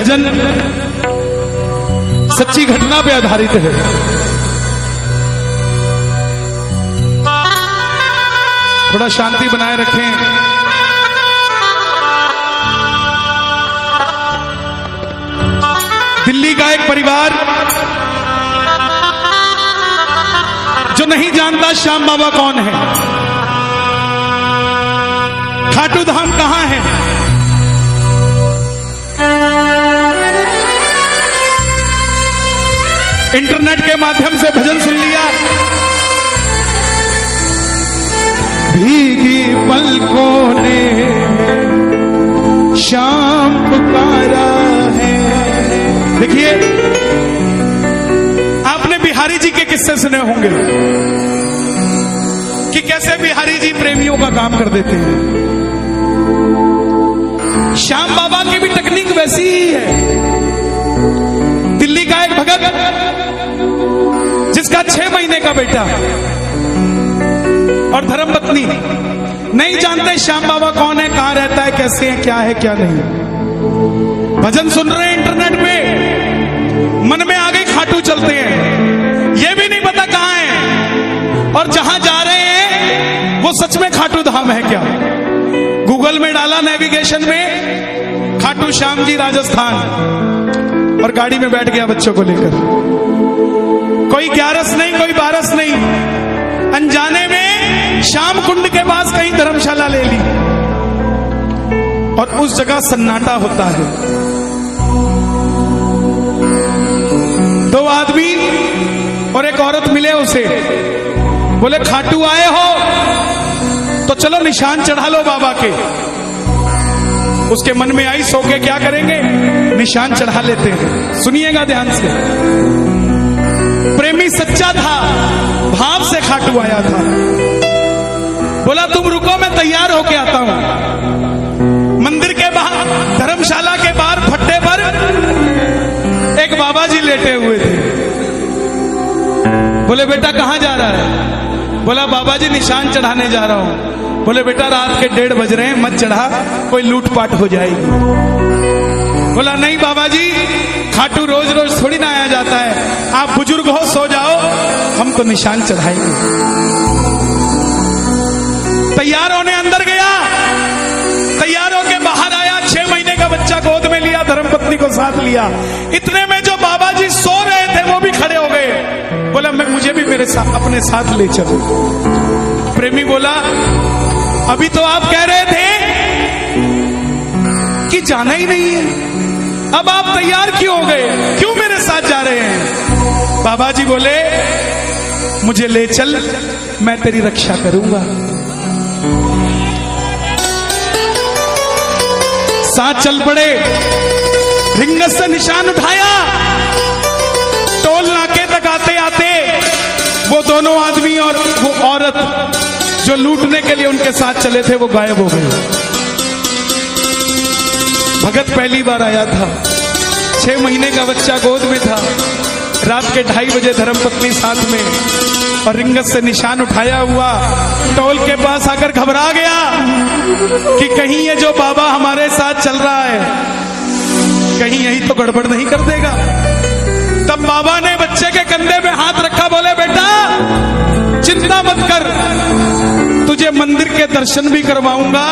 भजन सच्ची घटना पे आधारित है। थोड़ा शांति बनाए रखें। दिल्ली का एक परिवार जो नहीं जानता श्याम बाबा कौन है, खाटू धाम कहां है, इंटरनेट के माध्यम से भजन सुन लिया। भीगी पलकों ने श्याम पुकारा है। देखिए, आपने बिहारी जी के किस्से सुने होंगे कि कैसे बिहारी जी प्रेमियों का काम कर देते हैं। श्याम बाबा की भी तकनीक वैसी ही है। दिल्ली का एक भगत जिसका 6 महीने का बेटा और धर्मपत्नी नहीं जानते श्याम बाबा कौन है, कहां रहता है, कैसे है, क्या नहीं। भजन सुन रहे हैं इंटरनेट पे, मन में आगे खाटू चलते हैं, ये भी नहीं पता कहां है, और जहां जा रहे हैं वो सच में खाटू धाम है क्या। गूगल में डाला नेविगेशन में खाटू श्याम जी राजस्थान, और गाड़ी में बैठ गया बच्चों को लेकर। कोई 11 नहीं, कोई 12 नहीं, अनजाने में श्याम कुंड के पास कहीं धर्मशाला ले ली, और उस जगह सन्नाटा होता है। 2 आदमी और एक औरत मिले उसे, बोले खाटू आए हो तो चलो निशान चढ़ा लो बाबा के। उसके मन में आई सोके क्या करेंगे, निशान चढ़ा लेते हैं। सुनिएगा ध्यान से, प्रेमी सच्चा था, भाव से खाटू आया था। बोला तुम रुको, मैं तैयार होके आता हूं। मंदिर के बाहर, धर्मशाला के बाहर फट्टे पर एक बाबा जी लेटे हुए थे। बोले बेटा कहां जा रहा है? बोला बाबा जी निशान चढ़ाने जा रहा हूं। बोले बेटा रात के 1:30 बज रहे हैं, मत चढ़ा, कोई लूटपाट हो जाएगी। बोला नहीं बाबा जी, खाटू रोज रोज थोड़ी ना आया जाता है, आप बुजुर्ग हो, सो जाओ, हम तो निशान चढ़ाएंगे। तैयार होने अंदर गया, तैयारों के बाहर आया, 6 महीने का बच्चा गोद में लिया, धर्मपत्नी को साथ लिया। इतने में जो बाबा जी सो रहे थे वो भी खड़े हो गए। बोला मैं, मुझे भी मेरे साथ, अपने साथ ले चलो। प्रेमी बोला अभी तो आप कह रहे थे कि जाना ही नहीं है, अब आप तैयार क्यों हो गए, क्यों मेरे साथ जा रहे हैं? बाबा जी बोले मुझे ले चल, मैं तेरी रक्षा करूंगा। साथ चल पड़े, रिंगस से निशान उठाया। टोल नाके तक आते आते वो दोनों आदमी और वो औरत जो लूटने के लिए उनके साथ चले थे वो गायब हो गए। भगत पहली बार आया था, 6 महीने का बच्चा गोद में था, रात के 2:30 बजे धर्मपत्नी साथ में, और रिंगस से निशान उठाया हुआ टोल के पास आकर घबरा गया कि कहीं ये जो बाबा हमारे साथ चल रहा है, कहीं यही तो गड़बड़ नहीं कर देगा। तब बाबा ने बच्चे के कंधे में हाथ रखा, बोले बेटा चिंता मत कर, तुझे मंदिर के दर्शन भी करवाऊंगा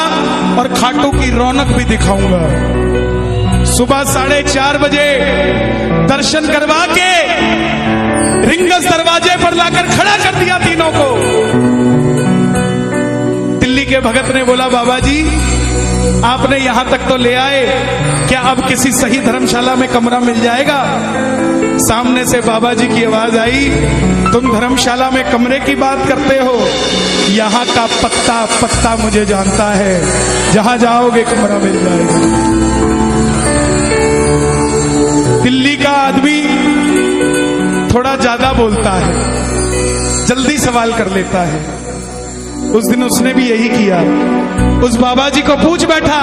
और खाटू की रौनक भी दिखाऊंगा। सुबह 4:30 बजे दर्शन करवा के रिंगस दरवाजे पर लाकर खड़ा कर दिया तीनों को। दिल्ली के भगत ने बोला बाबा जी आपने यहां तक तो ले आए, क्या अब किसी सही धर्मशाला में कमरा मिल जाएगा? सामने से बाबा जी की आवाज आई, तुम धर्मशाला में कमरे की बात करते हो, यहां का पत्ता पत्ता मुझे जानता है, जहां जाओगे कमरा मिल जाएगा। दिल्ली का आदमी थोड़ा ज्यादा बोलता है, जल्दी सवाल कर लेता है। उस दिन उसने भी यही किया, उस बाबा जी को पूछ बैठा,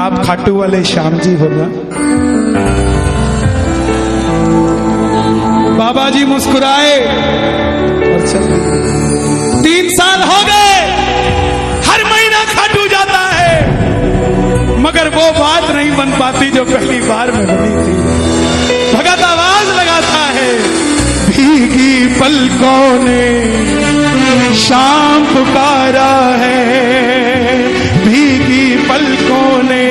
आप खाटू वाले श्याम जी हो ना? बाबा जी मुस्कुराए और चले। 3 साल हो गए, हर महीना खाटू जाता है, मगर वो बात नहीं जो पहली बार में बनी थी। भगत आवाज लगाता है, भीगी पलकों ने शाम पुकारा है, भीगी पलकों ने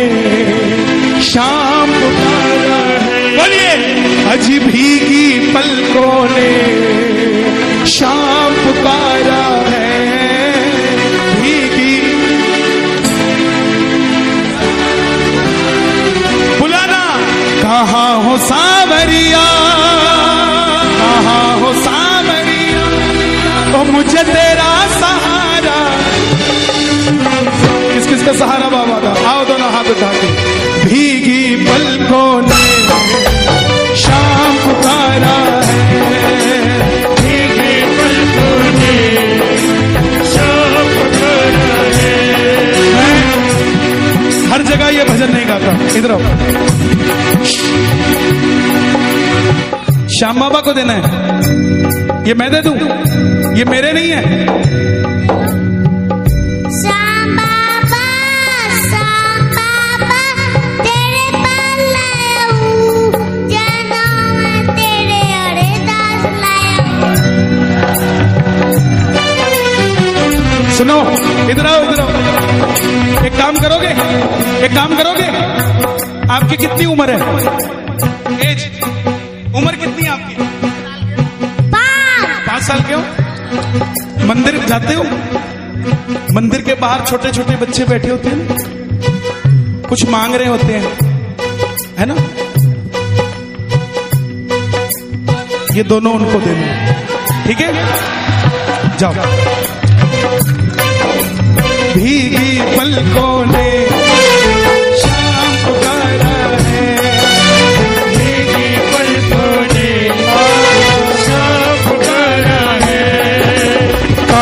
शाम पुकारा है। बोलिए, आज भीगी पलकों ने शाम पुकारा है। कहाँ हो सांवरिया, कहाँ हो सांवरिया, ओ मुझे तेरा सहारा। किस किस का सहारा बाबा का? आओ दोनों हाथ उठा के। भीगी पलकों ने शाम पुकारा है, भीगी पलकों ने शाम पुकारा है। हर जगह ये भजन नहीं गाता। इधर आओ, श्याम बाबा को देना है, ये मैं दे दूं, ये मेरे नहीं है। श्याम बाबा तेरे पास लाया हूं, जानो मैं तेरे अरदास लाया हूं। सुनो, इधर आओ, इधर आओ। एक काम करोगे, एक काम करोगे। आपकी कितनी उम्र है? एज, उम्र कितनी है आपकी? 5 साल के हो? मंदिर जाते हो? मंदिर के बाहर छोटे छोटे बच्चे बैठे होते हैं, कुछ मांग रहे होते हैं, है ना? ये दोनों उनको देना, ठीक है? जाओ। भीगी पलकों ने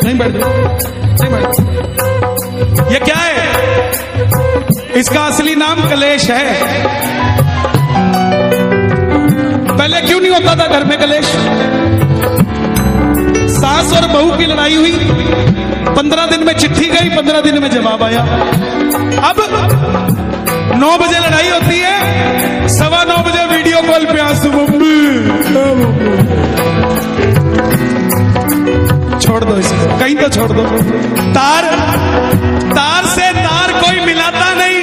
नहीं बैठ जाओ, नहीं बैठ। ये क्या है? इसका असली नाम कलेश है। पहले क्यों नहीं होता था घर में कलेश? सास और बहू की लड़ाई हुई, 15 दिन में चिट्ठी गई, 15 दिन में जवाब आया। अब 9 बजे लड़ाई होती है, 9:15 बजे वीडियो कॉल पे आंसू। छोड़ दो इसको, कहीं तो छोड़ दो। तार तार से तार कोई मिलाता नहीं,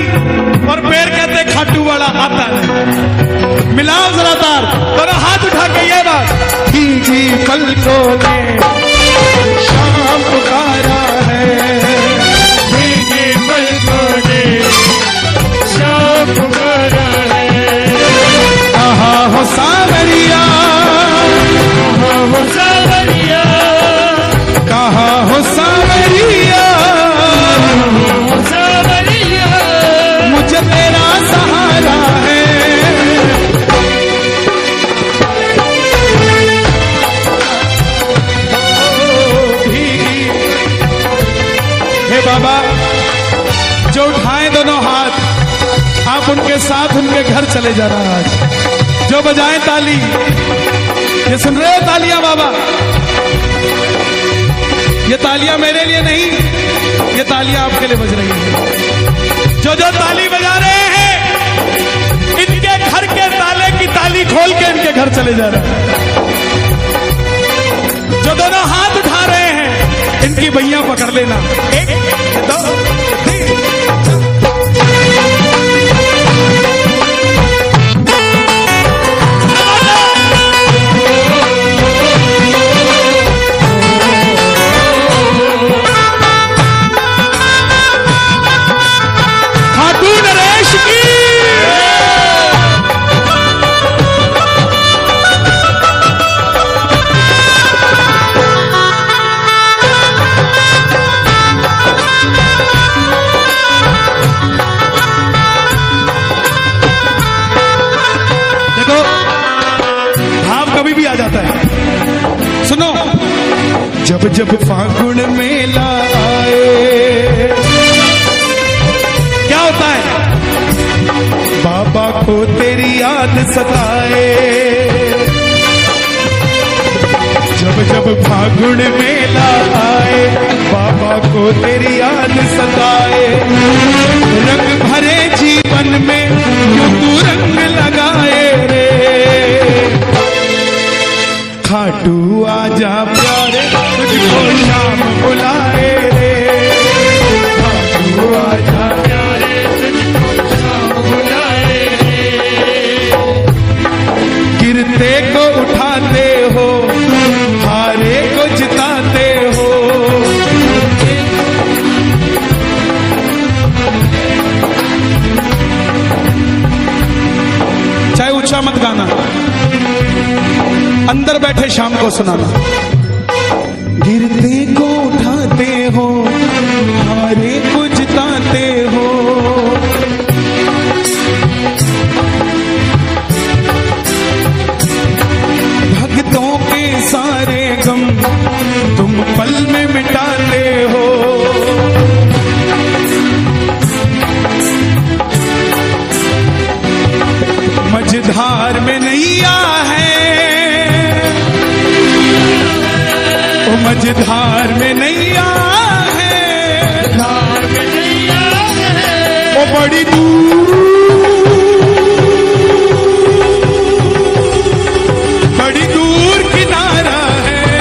और पैर कहते खाटू वाला आता नहीं। मिलाओ जरा तार, और हाथ उठा के ये बात। भीगी पलकों ने शाम पुकारा है, भीगी पलकों ने शाम पुकारा है। कहाँ हो सांवरिया, कहाँ हो सांवरिया, कहाँ हो सांवरिया, सांवरिया मुझे तेरा सहारा है। बाबा जो उठाए दोनों हाथ, आप उनके साथ उनके घर चले जाना आज। जो बजाएं ताली, ये सुन रहे हो तालियां बाबा? ये तालियां मेरे लिए नहीं, ये तालियां आपके लिए बज रही है। जो ताली बजा रहे हैं घर के ताले की ताली खोल के इनके घर चले जा रहे हैं। जो दोनों हाथ उठा रहे हैं इनकी भैया पकड़ लेना। एक दो जब जब फागुन मेला आए क्या होता है, बाबा को तेरी याद सताए। जब जब फागुन मेला आए बाबा को तेरी याद सताए। रंग भरे जीवन में क्यों तू रंग लगाए रे, खाटू आजा प्यारे तुझको शाम बुलाए रे। खाटू आजा प्यारे तुझको शाम बुलाए रे। गिरते को उठाते हो, हारे को जिताते हो। चाहे ऊंचा मत गाना, अंदर बैठे शाम को सुनाना। गिरते को उठाते हो, हारे को जिताते हो। भक्तों के सारे गम तुम पल में मिटाते हो। मझधार में नैया है, मझधार में नैया है, धार में नैया है। वो बड़ी दूर, बड़ी दूर किनारा है,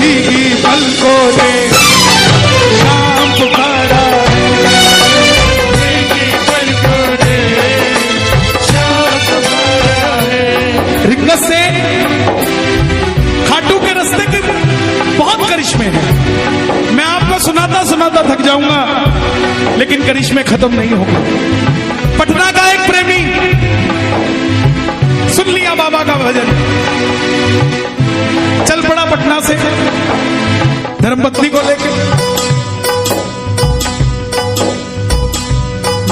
भीगी पलकों ने शाम पुकारा है, भीगी पलकों ने शाम पुकारा है। रिक्न से खाटू के रस्ते के बहुत करिश्मे हैं, मैं आपको सुनाता सुनाता थक जाऊंगा, लेकिन करिश्मे खत्म नहीं होगा। पटना का एक प्रेमी सुन लिया बाबा का भजन, चल पड़ा पटना से धर्मपत्नी को लेकर।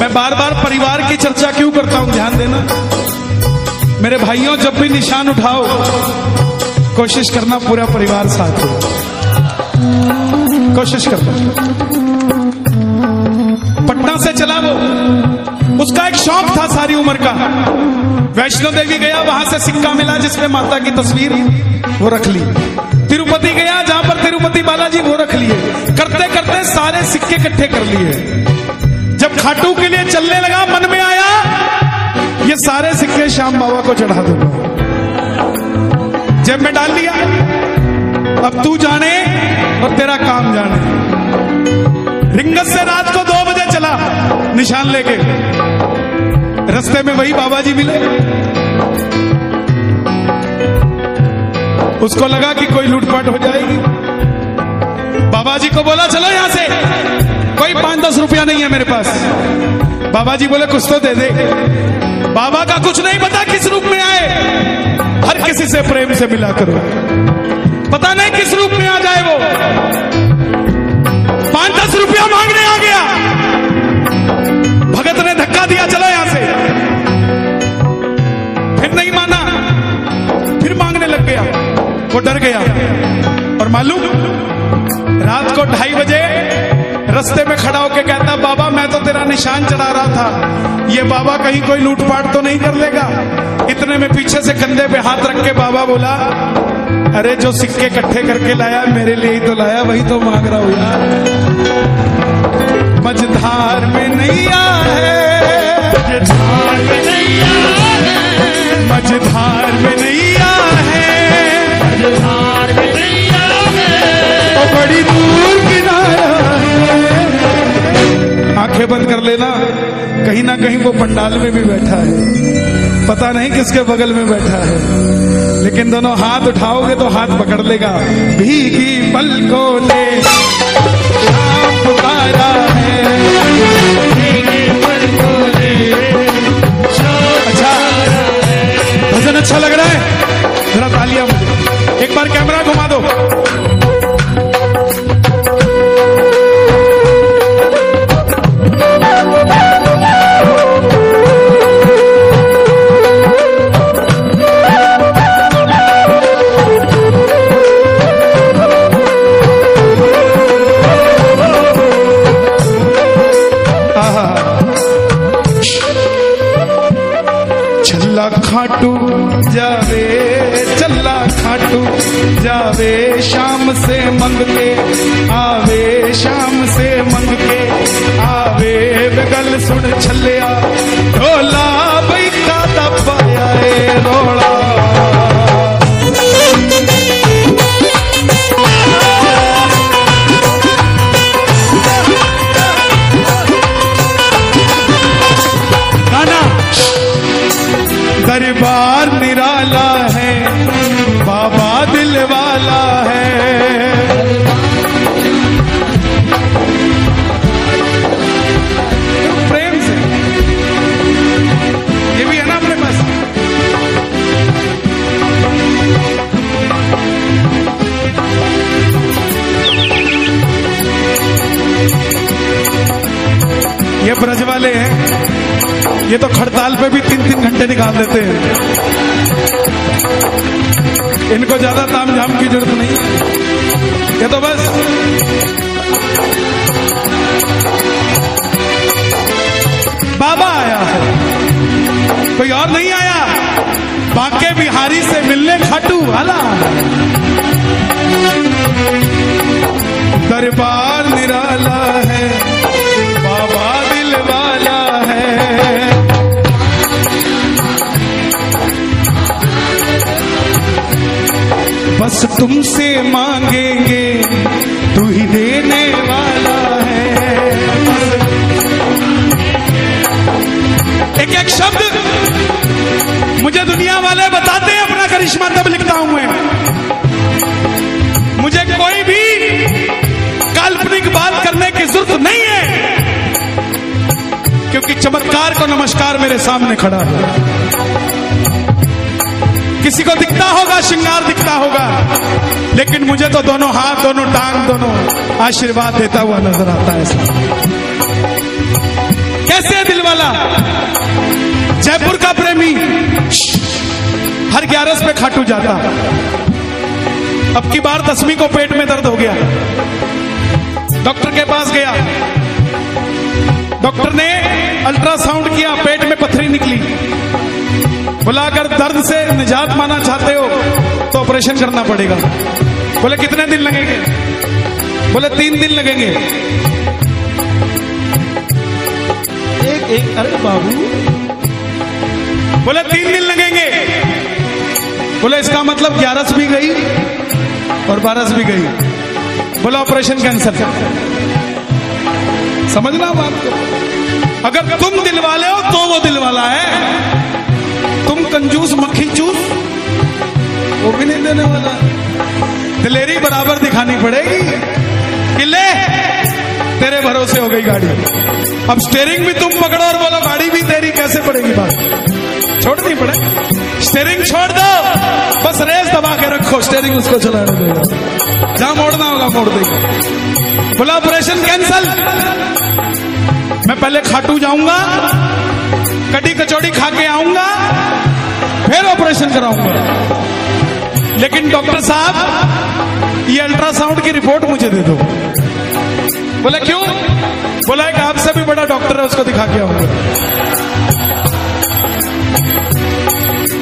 मैं बार बार परिवार की चर्चा क्यों करता हूं, ध्यान देना मेरे भाइयों। जब भी निशान उठाओ कोशिश करना पूरा परिवार साथ हो, कोशिश करना। पटना से चला वो, उसका एक शौक था सारी उम्र का। वैष्णो देवी गया, वहां से सिक्का मिला जिसमें माता की तस्वीर, वो रख ली। तिरुपति गया, जहां पर तिरुपति बालाजी, वो रख लिए। करते करते सारे सिक्के इकट्ठे कर लिए। जब खाटू के लिए चलने लगा मन में आया ये सारे सिक्के श्याम बाबा को चढ़ा दूंगा, जेब में डाल लिया। अब तू जाने और तेरा काम जाने। रिंगस से रात को 2 बजे चला निशान लेके, रास्ते में वही बाबा जी मिले। उसको लगा कि कोई लूटपाट हो जाएगी। बाबा जी को बोला चलो यहां से, कोई 5-10 रुपया नहीं है मेरे पास। बाबा जी बोले कुछ तो दे दे। बाबा का कुछ नहीं पता किस रूप में आए, हर किसी से प्रेम से मिला करो, पता नहीं किस रूप में आ जाए। वो 5-10 रुपया मांगने आ गया, भगत ने धक्का दिया चलो यहां से। फिर नहीं माना, फिर मांगने लग गया। वो डर गया और मालूम रात को 2:30 बजे रास्ते में खड़ा होकर कहता बाबा मैं तो तेरा निशान चढ़ा रहा था, ये बाबा कहीं कोई लूटपाट तो नहीं कर लेगा। इतने में पीछे से कंधे पे हाथ रख के बाबा बोला अरे जो सिक्के इकट्ठे करके लाया मेरे लिए ही तो लाया, वही तो मांग रहा हूं यार। मझधार में नैया है, मझधार में नैया। बंद कर लेना, कहीं ना कहीं वो पंडाल में भी बैठा है, पता नहीं किसके बगल में बैठा है, लेकिन दोनों हाथ उठाओगे तो हाथ पकड़ लेगा। भीगी पलकों ले आप उतारा है, भजन अच्छा लग रहा है, जरा तालियां मुझे एक बार कैमरा घुमा दो। खाटू जावे चल्ला खाटू जावे, शाम से मंग के आवे, शाम से मंग के आवे, बगल सुन छल्लिया ढोला बैठा दबाया रोड़ा। दरबार निराला है बाबा दिलवाला है, प्रेम से ये भी है ना अपने पास। ये ब्रज वाले हैं, ये तो खड़ताल पे भी 3-3 घंटे निकाल देते हैं, इनको ज्यादा ताम झाम की जरूरत नहीं, ये तो बस। बाबा आया है, कोई और नहीं आया, बांके बिहारी से मिलने खाटू वाला। दरबार निराला है बाबा दिलवाला है, बस तुमसे मांगेंगे तू ही देने वाला है। एक एक शब्द मुझे दुनिया वाले बताते हैं, अपना करिश्मा तब लिखता हूं मैं, मुझे कोई भी काल्पनिक बात करने की जरूरत नहीं है, क्योंकि चमत्कार को नमस्कार मेरे सामने खड़ा है। किसी को दिखता होगा श्रृंगार, दिखता होगा, लेकिन मुझे तो दोनों हाथ, दोनों टांग, दोनों आशीर्वाद देता हुआ नजर आता है। कैसे दिलवाला, जयपुर का प्रेमी हर 11 पे खाटू जाता, अब की बार 10वीं को पेट में दर्द हो गया, डॉक्टर के पास गया, डॉक्टर ने अल्ट्रासाउंड किया, पेट में पथरी निकली, बुलाकर दर्द से निजात पाना चाहते हो तो ऑपरेशन करना पड़ेगा। बोले कितने दिन लगेंगे, बोले 3 दिन लगेंगे। एक एक अरे बाबू, बोले 3 दिन लगेंगे, बोले इसका मतलब 11 भी गई और 12 भी गई, बोला ऑपरेशन कैंसिल। समझना बात को, अगर तुम दिलवाले हो तो वो दिलवाला है, तुम कंजूस मक्खी चूस वो भी नहीं देने वाला। दिलेरी बराबर दिखानी पड़ेगी कि ले तेरे भरोसे हो गई गाड़ी, अब स्टेयरिंग भी तुम पकड़ो और बोलो गाड़ी भी तेरी, कैसे पड़ेगी बात, छोड़नी पड़े, स्टेयरिंग छोड़ दो, बस रेस दबा के रखो, स्टेयरिंग उसको चलाने देगा, जहां मोड़ना होगा मोड़ देगा। बोला ऑपरेशन कैंसल, मैं पहले खाटू जाऊंगा, कटी कचौड़ी खा के आऊंगा, फिर ऑपरेशन कराऊंगा, लेकिन डॉक्टर साहब ये अल्ट्रासाउंड की रिपोर्ट मुझे दे दो। बोला क्यों, बोला एक आपसे भी बड़ा डॉक्टर है उसको दिखा के आऊंगा।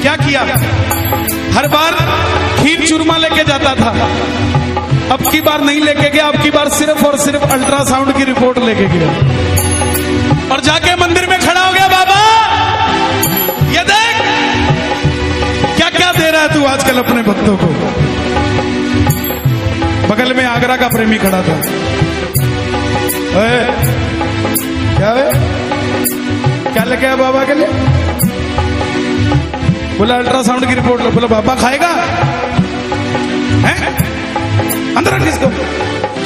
क्या किया, हर बार खीर चूरमा लेके जाता था, अब की बार नहीं लेके गया, अब की बार सिर्फ और सिर्फ अल्ट्रासाउंड की रिपोर्ट लेके गया, और जाके मंदिर में खड़ा हो गया, बाबा ये देख क्या क्या दे रहा है तू आजकल अपने भक्तों को। बगल में आगरा का प्रेमी खड़ा था, ए, क्या लेके आया बाबा के लिए? बोला अल्ट्रासाउंड की रिपोर्ट लो। बोला बाबा खाएगा है? अंदर रख इसको।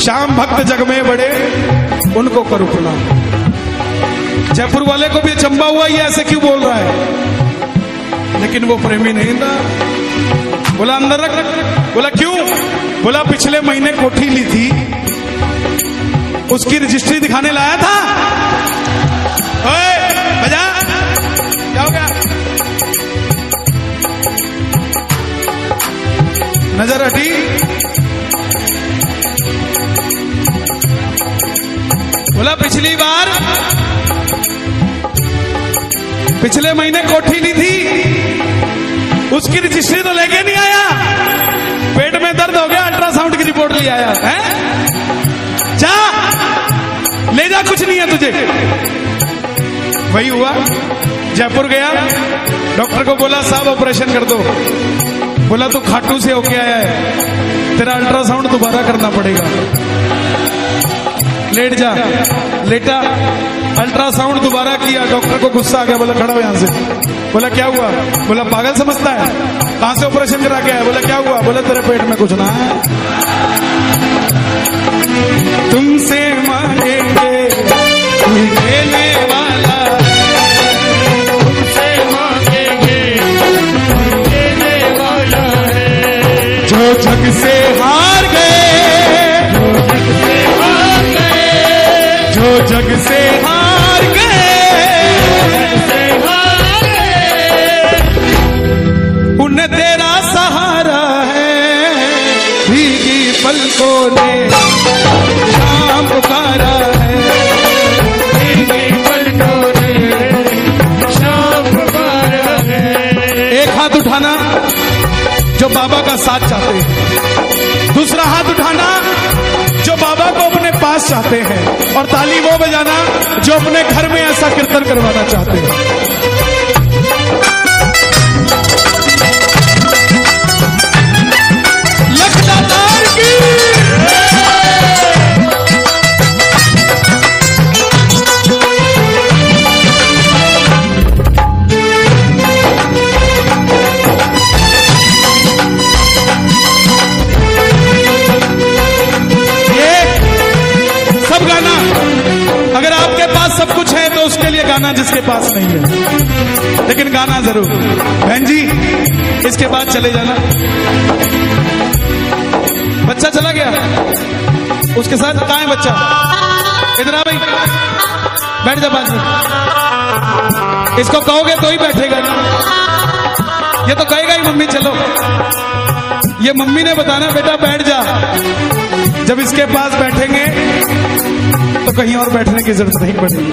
श्याम भक्त जग में बड़े, उनको करो प्रणाम। जयपुर वाले को भी अचंबा हुआ ये ऐसे क्यों बोल रहा है, लेकिन वो प्रेमी नहीं था। बोला अंदर रख। बोला क्यों? बोला पिछले महीने कोठी ली थी, उसकी रजिस्ट्री दिखाने लाया था। ओए बजा, क्या हो गया? नजर हटी। बोला पिछली बार पिछले महीने कोठी ली थी, उसकी रजिस्ट्री तो लेके नहीं आया, पेट में दर्द हो गया, अल्ट्रासाउंड की रिपोर्ट ले आया है। जा ले जा, कुछ नहीं है तुझे। वही हुआ, जयपुर गया, डॉक्टर को बोला साहब ऑपरेशन कर दो। बोला तू खाटू से होके आया है, तेरा अल्ट्रासाउंड दोबारा करना पड़ेगा, लेट जा। लेटा, अल्ट्रासाउंड दोबारा किया, डॉक्टर को गुस्सा आ गया, बोला खड़ा हो यहां से। बोला क्या हुआ? बोला पागल समझता है, कहां से ऑपरेशन करा के आया? बोला क्या हुआ? बोला तेरे पेट में कुछ ना है, तुमसे मांगेंगे देने वाला, तुमसे मांगेंगे देने वाला है। जो जग से हार गए, जो जग से हार गए, जो जग से हार गए, उन्हें तेरा सहारा है। भीगी पलकों ने पुकारा है, एक हाथ उठाना जो बाबा का साथ चाहते हैं, दूसरा हाथ उठाना जो बाबा को अपने पास चाहते हैं, और ताली वो बजाना जो अपने घर में ऐसा कीर्तन करवाना चाहते हैं। सब कुछ है तो उसके लिए गाना जिसके पास नहीं है, लेकिन गाना जरूर। बहन जी इसके बाद चले जाना। बच्चा चला गया, उसके साथ कहाँ है बच्चा? इधर आ भाई, बैठ जा पास में। इसको कहोगे तो ही बैठेगा ना, ये तो कहेगा ही मम्मी चलो। ये मम्मी ने बताना बेटा बैठ जा, जब इसके पास बैठेंगे तो कहीं और बैठने की जरूरत नहीं पड़ेगी।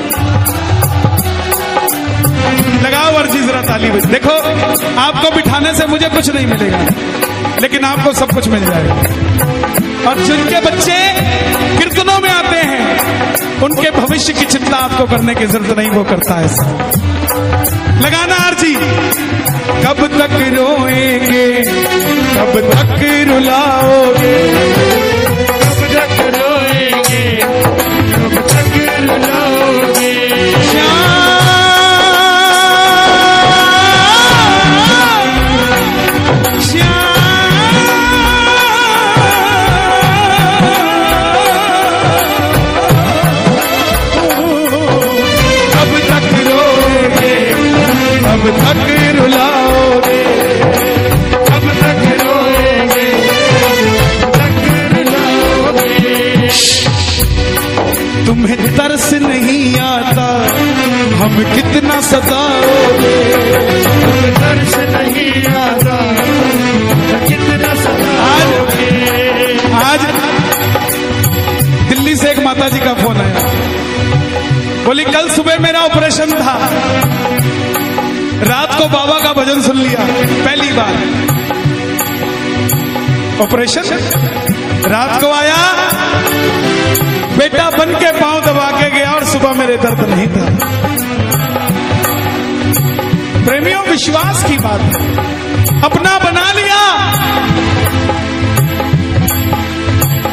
लगाओ अर्जी जरा ताली बज। देखो आपको बिठाने से मुझे कुछ नहीं मिलेगा, लेकिन आपको सब कुछ मिल जाएगा। और जिनके बच्चे कीर्तनों में आते हैं उनके भविष्य की चिंता आपको करने की जरूरत नहीं, वो करता है सब। लगाना अर्जी। कब तक रोएंगे, कब तक रुलाओगे, कब तक रोएंगे, कब तक रुलाओगे। श्याम श्याम, कब तक रोएंगे, कब तक रुलाओगे, कब तक रोएंगे, कब तक रुलाओगे। तुम्हें तरस नहीं आता, हम कितना सताओगे, तुम्हें तरस नहीं आता, कितना सताओगे। आज दिल्ली से एक माता जी का फोन आया, बोली कल सुबह मेरा ऑपरेशन था, रात को बाबा का भजन सुन लिया, पहली बार। ऑपरेशन रात को आया, बेटा बन के पांव दबा के गया और सुबह मेरे दर्द नहीं था। प्रेमियों विश्वास की बात, अपना बना लिया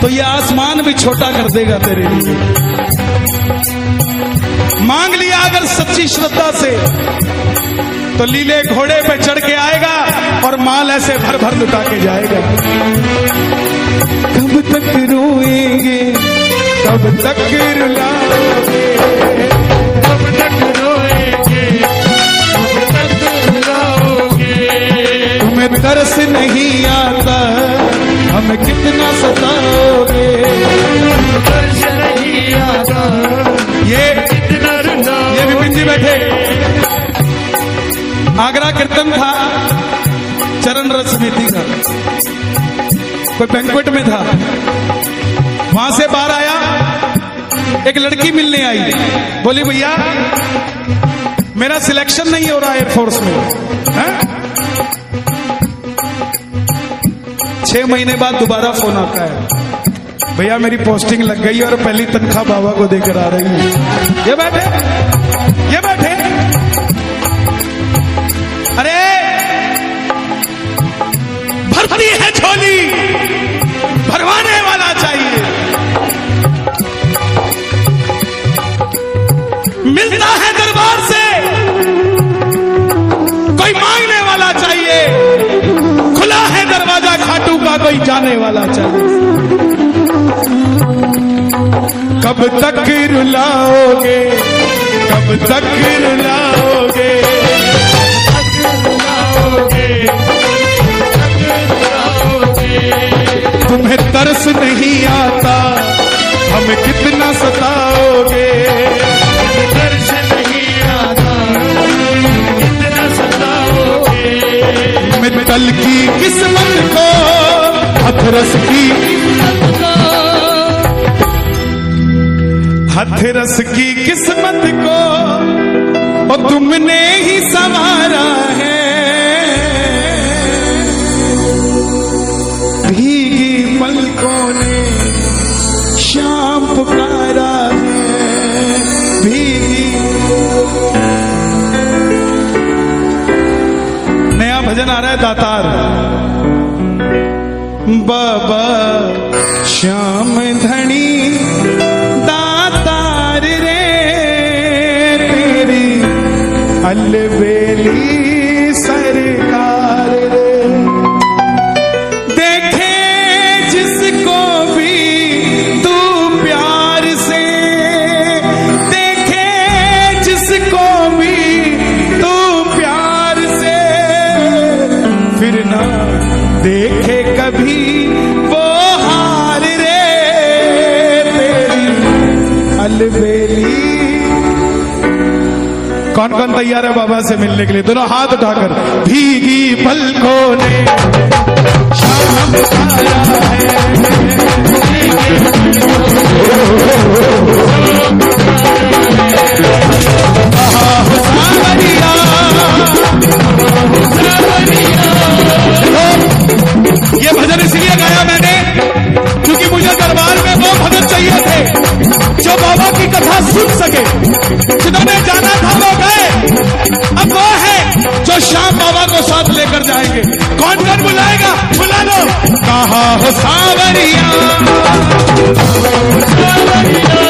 तो ये आसमान भी छोटा कर देगा तेरे लिए। अगर सच्ची श्रद्धा से तो लीले घोड़े पे चढ़ के आएगा और माल ऐसे भर भर लुटा के जाएगा। कब तक रोएंगे, कब तक रुलाएंगे, कब तक रोएंगे, कब तक रुलाओगे। तुम्हें तरस नहीं आता, हमें कितना सताओगे। तरस नहीं आता, ये कितना रुलाओगे। ये विपिन जी बैठे। आगरा कीर्तन था, चरण रथ समिति का कोई बैंक्वेट में था। वहां से बाहर आया, एक लड़की मिलने आई। बोली भैया मेरा सिलेक्शन नहीं हो रहा एयरफोर्स में। 6 महीने बाद दोबारा फोन आता है, भैया मेरी पोस्टिंग लग गई और पहली तनख्वाह बाबा को देकर आ रही है। ये बैठे, ये बैठे। अरे भरती है झोली, भरवाने वाला चाहिए। मिलता है दरबार से, कोई मांगने वाला चाहिए। खुला है दरवाजा खाटू का, कोई जाने वाला चाहिए। कब तक रुलाओगे, कब तक रुलाओगे। तुम्हें तरस नहीं आता, हमें कितना सताओगे। तरस नहीं आता, कितना सताओगे। मित्तल की किस्मत को, हथरस की किस्मत को, हथरस की किस्मत को और तुमने ही संवारा है। भीगी पलकों ने श्याम पुकारा है। भीगी। नया भजन आ रहा है दातार। बाबा श्याम धनी दातार रे, तेरी अलबेली सरकार रे। देखे कभी वो हार रे, तेरी अलबेली। कौन कौन तैयार है बाबा से मिलने के लिए? दोनों हाथ उठाकर। भीगी पलकों ने श्याम पुकारा है। ये भजन इसलिए गाया मैंने क्योंकि मुझे दरबार में वो भजन चाहिए थे जो बाबा की कथा सुन सके। जिन्होंने जाना था वो गए, अब वो है जो श्याम बाबा को साथ लेकर जाएंगे। कौन कौन बुलाएगा? बुला लो। कहा हो सावरिया, सावरिया।